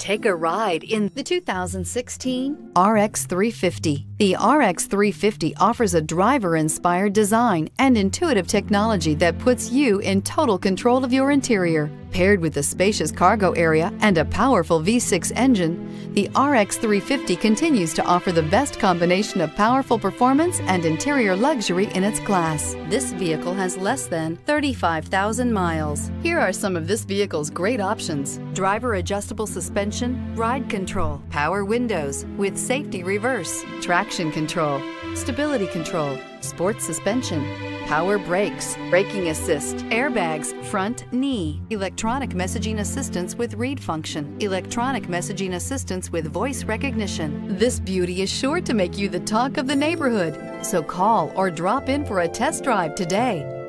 Take a ride in the 2016 RX350. The RX350 offers a driver-inspired design and intuitive technology that puts you in total control of your interior. Paired with a spacious cargo area and a powerful V6 engine, the RX350 continues to offer the best combination of powerful performance and interior luxury in its class. This vehicle has less than 35,000 miles. Here are some of this vehicle's great options: driver adjustable suspension, ride control, power windows with safety reverse, traction control, stability control, sports suspension, power brakes, braking assist, airbags, front knee, electronic messaging assistance with read function, electronic messaging assistance with voice recognition. This beauty is sure to make you the talk of the neighborhood, so call or drop in for a test drive today.